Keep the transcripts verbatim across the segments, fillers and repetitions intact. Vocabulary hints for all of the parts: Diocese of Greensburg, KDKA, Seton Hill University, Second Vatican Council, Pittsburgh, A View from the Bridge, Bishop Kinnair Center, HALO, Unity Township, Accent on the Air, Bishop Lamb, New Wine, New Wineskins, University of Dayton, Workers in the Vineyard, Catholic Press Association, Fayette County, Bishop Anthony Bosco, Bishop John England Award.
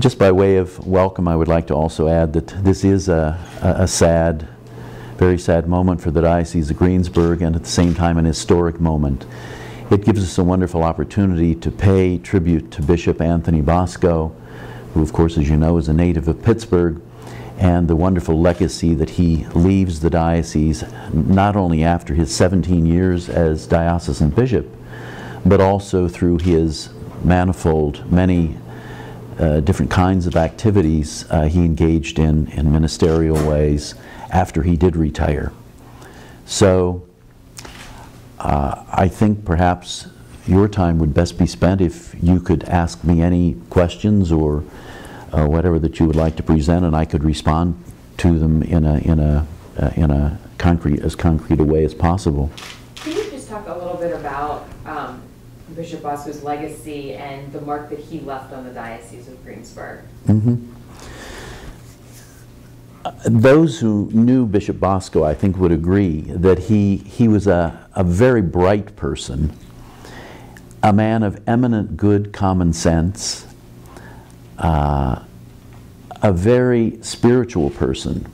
Just by way of welcome, I would like to also add that this is a, a, a sad, very sad moment for the Diocese of Greensburg, and at the same time an historic moment. It gives us a wonderful opportunity to pay tribute to Bishop Anthony Bosco, who of course, as you know, is a native of Pittsburgh, and the wonderful legacy that he leaves the diocese, not only after his seventeen years as diocesan bishop, but also through his manifold, many uh, different kinds of activities uh, he engaged in in ministerial ways after he did retire. So uh, I think perhaps your time would best be spent if you could ask me any questions or Uh, whatever that you would like to present, and I could respond to them in a in a uh, in a concrete as concrete a way as possible. Can you just talk a little bit about um, Bishop Bosco's legacy and the mark that he left on the Diocese of Greensburg? Mm-hmm. Uh, those who knew Bishop Bosco, I think, would agree that he he was a a very bright person, a man of eminent good common sense. Uh, a very spiritual person,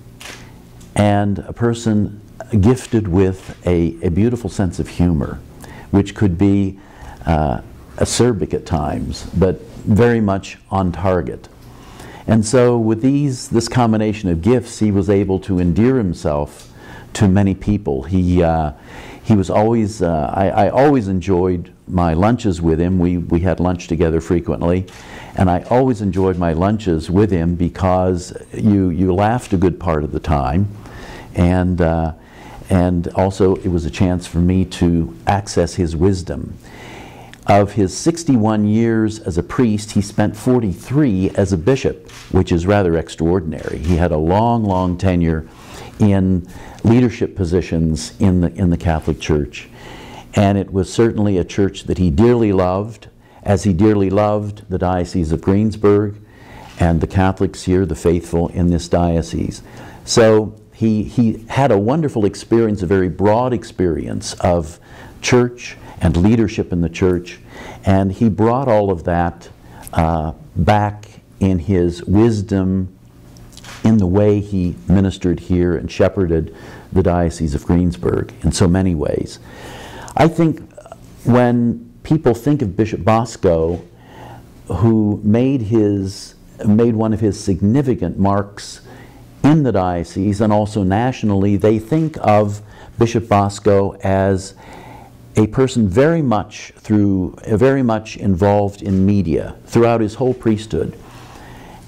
and a person gifted with a, a beautiful sense of humor, which could be uh, acerbic at times, but very much on target. And so with these, this combination of gifts, he was able to endear himself to many people. He, uh, he was always, uh, I, I always enjoyed my lunches with him. We, we had lunch together frequently, and I always enjoyed my lunches with him because you, you laughed a good part of the time, and, uh, and also it was a chance for me to access his wisdom. Of his sixty-one years as a priest, he spent forty-three as a bishop, which is rather extraordinary. He had a long, long tenure in leadership positions in the, in the Catholic Church. And it was certainly a church that he dearly loved, as he dearly loved the Diocese of Greensburg and the Catholics here, the faithful in this diocese. So he, he had a wonderful experience, a very broad experience of church and leadership in the church, and he brought all of that uh, back in his wisdom in the way he ministered here and shepherded the Diocese of Greensburg in so many ways. I think when people think of Bishop Bosco, who made his made one of his significant marks in the diocese and also nationally, they think of Bishop Bosco as a person very much through very much involved in media throughout his whole priesthood.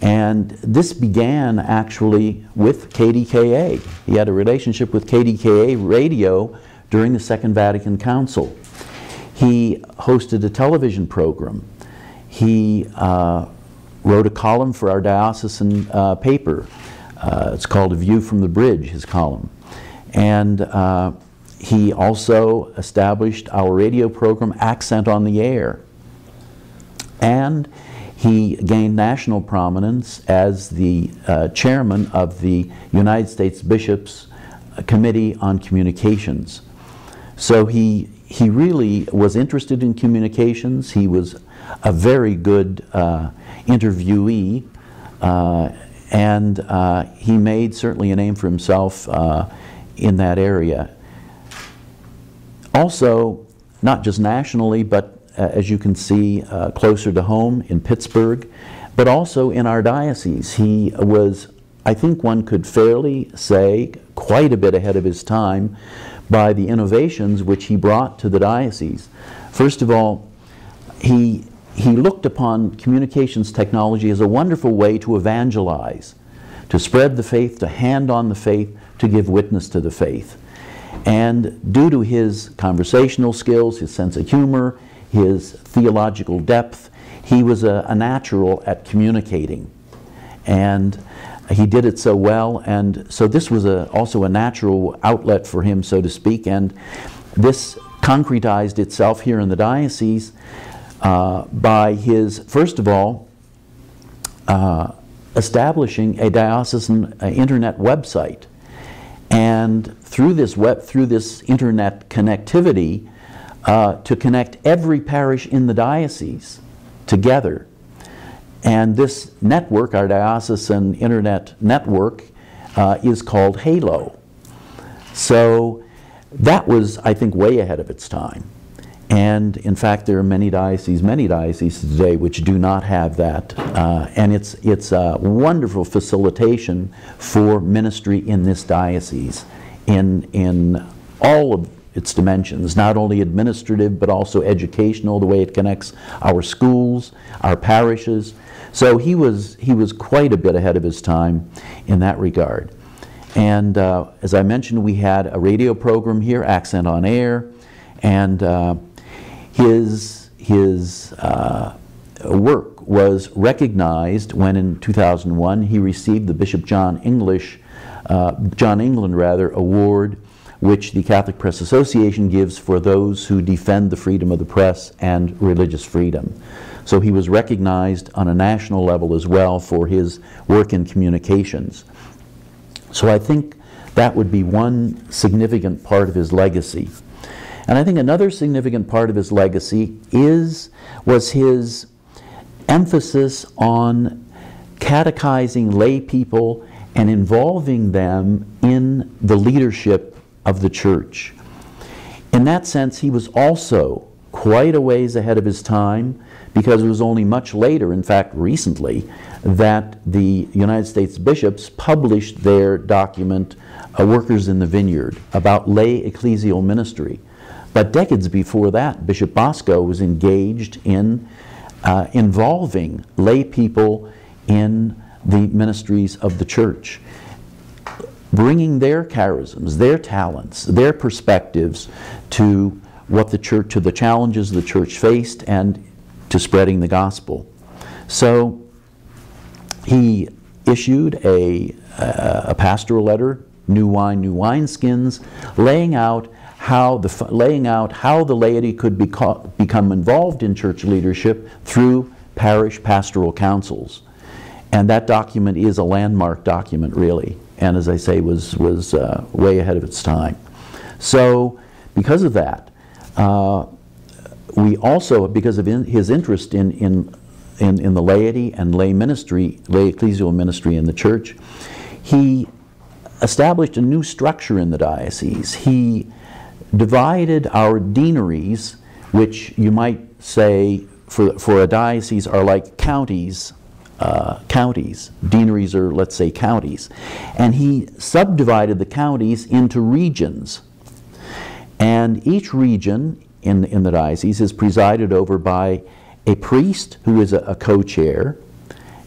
And this began actually with K D K A. He had a relationship with K D K A radio during the Second Vatican Council. He hosted a television program. He uh, wrote a column for our diocesan uh, paper. Uh, it's called A View from the Bridge, his column. And uh, he also established our radio program, Accent on the Air. And he gained national prominence as the uh, chairman of the United States Bishops Committee on Communications. So he, he really was interested in communications. He was a very good uh, interviewee, uh, and uh, he made certainly a name for himself uh, in that area. Also, not just nationally, but uh, as you can see uh, closer to home in Pittsburgh, but also in our diocese. He was, I think one could fairly say, quite a bit ahead of his time by the innovations which he brought to the diocese. First of all, he, he looked upon communications technology as a wonderful way to evangelize, to spread the faith, to hand on the faith, to give witness to the faith. And due to his conversational skills, his sense of humor, his theological depth, he was a, a natural at communicating. And he did it so well, and so this was a, also a natural outlet for him, so to speak, and this concretized itself here in the diocese uh, by his, first of all, uh, establishing a diocesan uh, internet website. And through this, web, through this internet connectivity, uh, to connect every parish in the diocese together And this network, our diocesan internet network, uh, is called HALO. So that was, I think, way ahead of its time. And in fact, there are many dioceses, many dioceses today which do not have that. Uh, and it's, it's a wonderful facilitation for ministry in this diocese in, in all of its dimensions, not only administrative, but also educational, the way it connects our schools, our parishes. So he was, he was quite a bit ahead of his time in that regard. And uh, as I mentioned, we had a radio program here, Accent on Air, and uh, His, his uh, work was recognized when in two thousand one he received the Bishop John, English, uh, John England rather, Award, which the Catholic Press Association gives for those who defend the freedom of the press and religious freedom. So he was recognized on a national level as well for his work in communications. So I think that would be one significant part of his legacy. And I think another significant part of his legacy is, was his emphasis on catechizing lay people and involving them in the leadership of the church. In that sense, he was also quite a ways ahead of his time, because it was only much later, in fact recently, that the United States bishops published their document, uh, Workers in the Vineyard, about lay ecclesial ministry. But decades before that, Bishop Bosco was engaged in uh, involving lay people in the ministries of the church, bringing their charisms, their talents, their perspectives to what the church, to the challenges the church faced, and to spreading the gospel. So he issued a, uh, a pastoral letter, New Wine, New Wineskins, laying out How the, laying out how the laity could beco- become involved in church leadership through parish pastoral councils. And that document is a landmark document, really, and as I say, was, was uh, way ahead of its time. So because of that, uh, we also, because of in, his interest in, in, in, in the laity and lay ministry, lay ecclesial ministry in the church, he established a new structure in the diocese. He divided our deaneries, which you might say for, for a diocese are like counties, uh, counties. Deaneries are, let's say, counties. And he subdivided the counties into regions. And each region in, in the diocese is presided over by a priest who is a, a co-chair,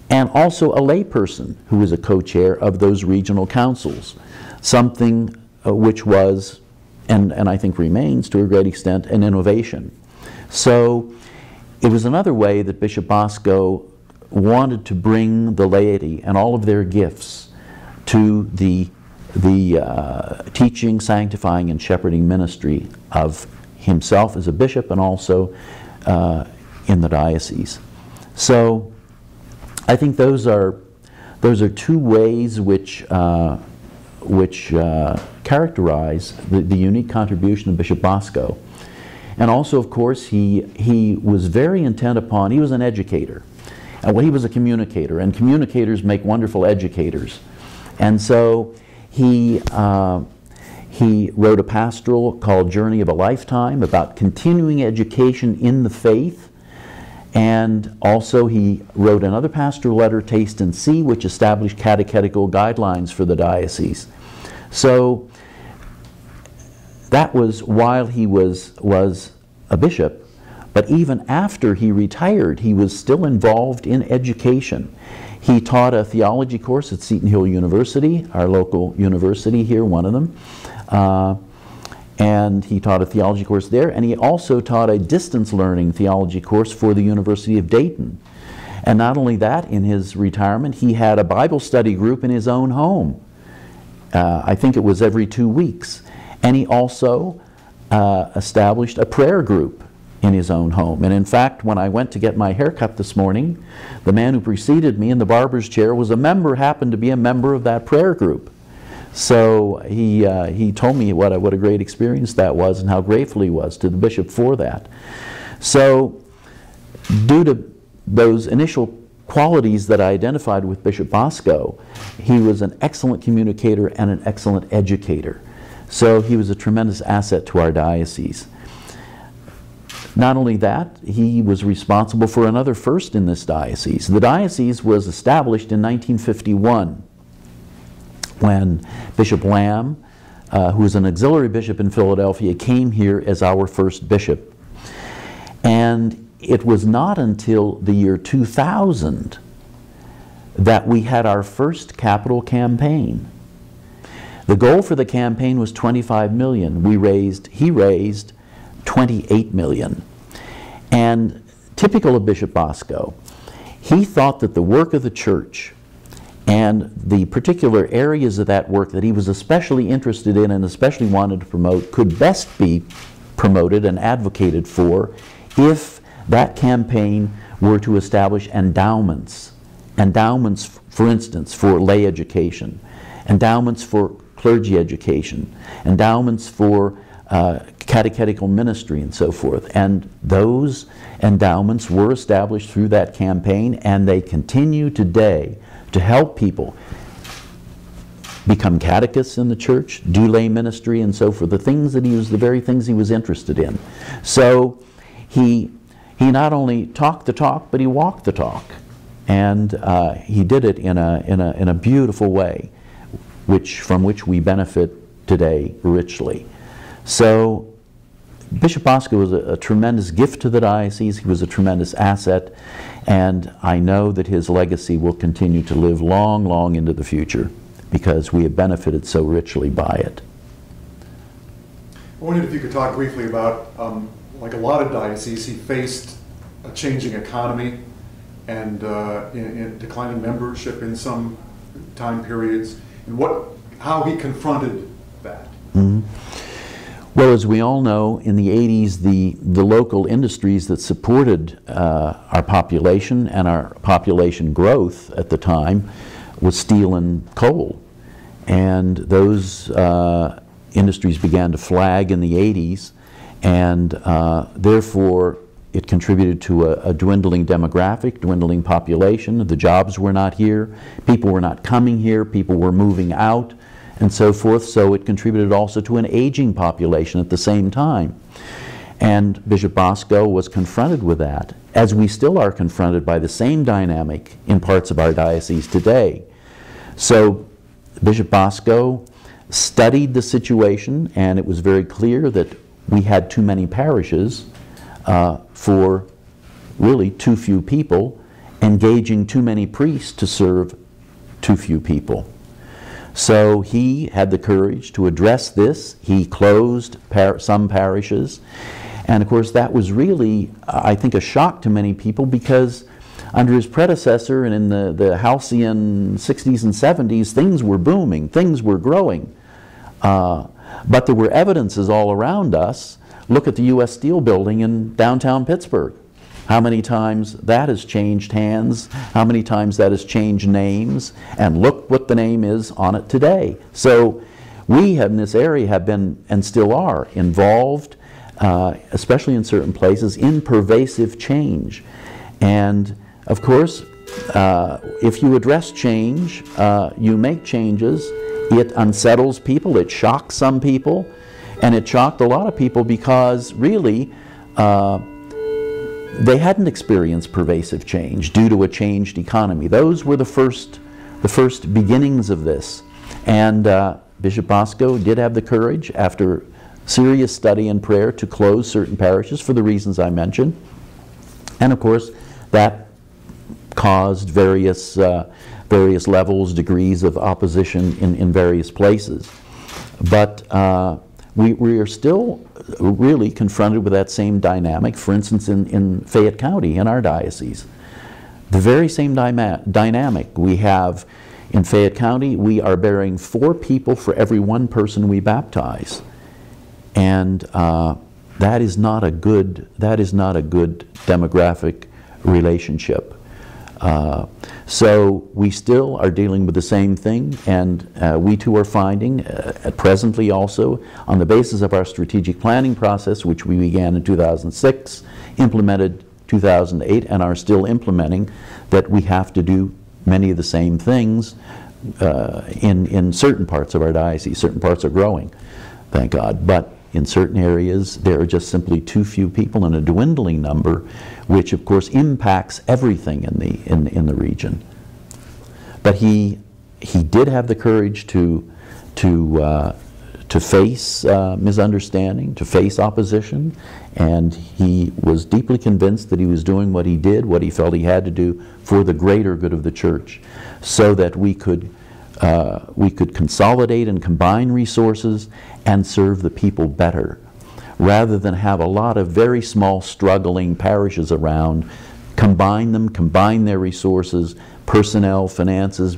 and also a layperson who is a co-chair of those regional councils, something uh, which was And, and I think remains to a great extent an innovation. So it was another way that Bishop Bosco wanted to bring the laity and all of their gifts to the, the uh, teaching, sanctifying, and shepherding ministry of himself as a bishop, and also uh, in the diocese. So I think those are, those are two ways which uh, which uh, characterize the, the unique contribution of Bishop Bosco. And also, of course, he, he was very intent upon, he was an educator. Uh, well, he was a communicator, and communicators make wonderful educators. And so he, uh, he wrote a pastoral called Journey of a Lifetime about continuing education in the faith. And also he wrote another pastoral letter, Taste and See, which established catechetical guidelines for the diocese. So that was while he was, was a bishop, but even after he retired, he was still involved in education. He taught a theology course at Seton Hill University, our local university here, one of them. Uh, And he taught a theology course there, and he also taught a distance learning theology course for the University of Dayton. And not only that, in his retirement, he had a Bible study group in his own home. Uh, I think it was every two weeks. And he also uh, established a prayer group in his own home. And in fact, when I went to get my haircut this morning, the man who preceded me in the barber's chair was a member, happened to be a member of that prayer group. So he, uh, he told me what a, what a great experience that was, and how grateful he was to the bishop for that. So due to those initial qualities that I identified with Bishop Bosco. He was an excellent communicator and an excellent educator. So he was a tremendous asset to our diocese. Not only that, he was responsible for another first in this diocese. The diocese was established in nineteen fifty-one when Bishop Lamb, uh, who was an auxiliary bishop in Philadelphia, came here as our first bishop. And it was not until the year two thousand that we had our first capital campaign. The goal for the campaign was twenty-five million dollars. We raised, he raised twenty-eight million dollars. And typical of Bishop Bosco, he thought that the work of the church and the particular areas of that work that he was especially interested in and especially wanted to promote could best be promoted and advocated for if that campaign were to establish endowments. Endowments, for instance, for lay education, endowments for clergy education, endowments for uh, catechetical ministry and so forth. And those endowments were established through that campaign, and they continue today to help people become catechists in the church, do lay ministry and so forth, the things that he was, the very things he was interested in. So he, he not only talked the talk, but he walked the talk. And uh, he did it in a, in a, in a beautiful way, which, from which we benefit today richly. So Bishop Bosco was a, a tremendous gift to the diocese. He was a tremendous asset, and I know that his legacy will continue to live long, long into the future because we have benefited so richly by it. I wondered if you could talk briefly about, um, like a lot of dioceses, he faced a changing economy and uh, in, in declining membership in some time periods, and what, how he confronted that. Mm-hmm. Well, as we all know, in the eighties, the, the local industries that supported uh, our population and our population growth at the time was steel and coal. And those uh, industries began to flag in the eighties, and uh, therefore it contributed to a, a dwindling demographic, dwindling population. The jobs were not here, people were not coming here, people were moving out, and so forth. So it contributed also to an aging population at the same time. And Bishop Bosco was confronted with that, as we still are confronted by the same dynamic in parts of our diocese today. So Bishop Bosco studied the situation, and it was very clear that we had too many parishes uh, for really too few people, engaging too many priests to serve too few people. So he had the courage to address this. He closed par some parishes. And of course, that was really, uh, I think, a shock to many people, because under his predecessor and in the, the halcyon sixties and seventies, things were booming, things were growing. Uh, but there were evidences all around us. Look at the U S Steel building in downtown Pittsburgh. How many times that has changed hands, how many times that has changed names, and look what the name is on it today. So we have in this area have been, and still are, involved, uh, especially in certain places, in pervasive change. And of course, uh, if you address change, uh, you make changes, it unsettles people, it shocks some people, and it shocked a lot of people because really, uh, they hadn't experienced pervasive change due to a changed economy. Those were the first, the first beginnings of this. And uh, Bishop Bosco did have the courage, after serious study and prayer, to close certain parishes for the reasons I mentioned. And of course, that caused various, uh, various levels, degrees of opposition in, in various places. But uh, We, we are still really confronted with that same dynamic, for instance, in, in Fayette County, in our diocese. The very same dynamic we have in Fayette County. We are bearing four people for every one person we baptize. And uh, that is not a good, that is not a good demographic relationship. Uh, so we still are dealing with the same thing, and uh, we too are finding, uh, presently also, on the basis of our strategic planning process, which we began in two thousand six, implemented two thousand eight and are still implementing, that we have to do many of the same things uh, in, in certain parts of our diocese. Certain parts are growing, thank God, but in certain areas there are just simply too few people and a dwindling number, which of course impacts everything in the, in, in the region. But he, he did have the courage to, to, uh, to face uh, misunderstanding, to face opposition, and he was deeply convinced that he was doing what he did, what he felt he had to do for the greater good of the church, so that we could, uh, we could consolidate and combine resources and serve the people better, rather than have a lot of very small struggling parishes around. Combine them, combine their resources, personnel, finances,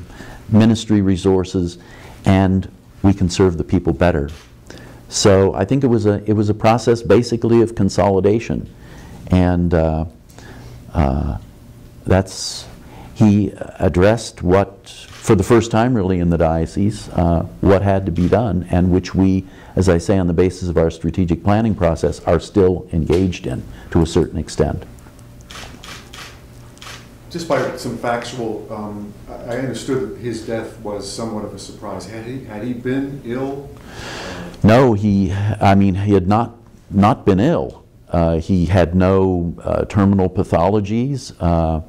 ministry resources, and we can serve the people better. So I think it was a, it was a process basically of consolidation. And uh, uh, that's, he addressed what, for the first time really in the diocese, uh, what had to be done, and which we, as I say, on the basis of our strategic planning process, are still engaged in to a certain extent. Just by some factual, um, I understood that his death was somewhat of a surprise. Had he, had he been ill? No, he, I mean, he had not, not been ill. Uh, he had no uh, terminal pathologies. Uh,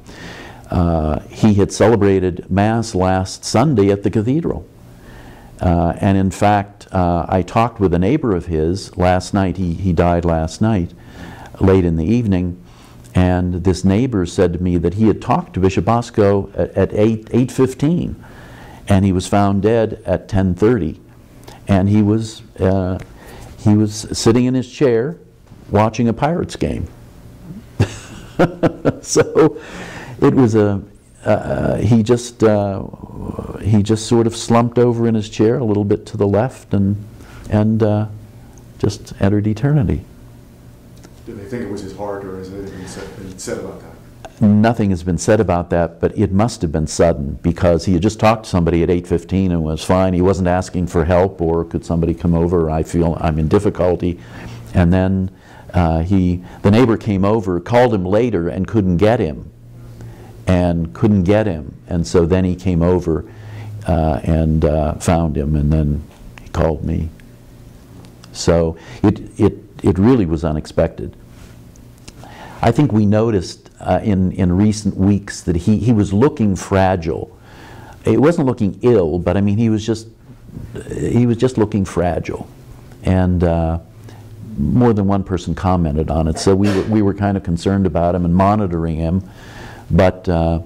uh, he had celebrated Mass last Sunday at the cathedral. Uh, and in fact, uh, I talked with a neighbor of his last night. He, he died last night, late in the evening. And this neighbor said to me that he had talked to Bishop Bosco at eight fifteen, and he was found dead at ten thirty. And he was, uh, he was sitting in his chair watching a Pirates game. So it was a, uh, he just, uh, he just sort of slumped over in his chair a little bit to the left and, and uh, just entered eternity. Did they think it was his heart, or has anything said, been said about that? Nothing has been said about that, but it must have been sudden, because he had just talked to somebody at eight fifteen and was fine. He wasn't asking for help or could somebody come over, I feel I'm in difficulty. And then uh, he, the neighbor came over, called him later and couldn't get him, and couldn't get him. And so then he came over uh, and uh, found him, and then he called me. So it, it It really was unexpected. I think we noticed uh, in, in recent weeks that he, he was looking fragile. It wasn't looking ill, but I mean, he was just, he was just looking fragile. And uh, more than one person commented on it, so we were, we were kind of concerned about him and monitoring him. But uh,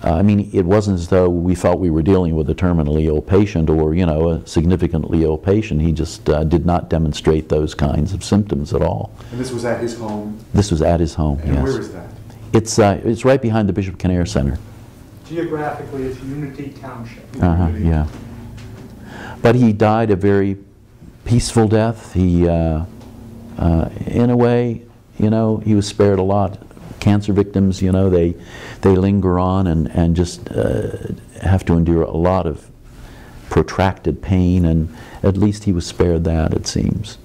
I mean, it wasn't as though we felt we were dealing with a terminally ill patient, or, you know, a significantly ill patient. He just uh, did not demonstrate those kinds of symptoms at all. And this was at his home? This was at his home, and yes. And where is that? It's, uh, it's right behind the Bishop Kinnair Center. Geographically, it's Unity Township. Uh-huh, yeah. But he died a very peaceful death. He, uh, uh, in a way, you know, he was spared a lot. Cancer victims, you know, they they linger on and, and just uh, have to endure a lot of protracted pain, and at least he was spared that, it seems.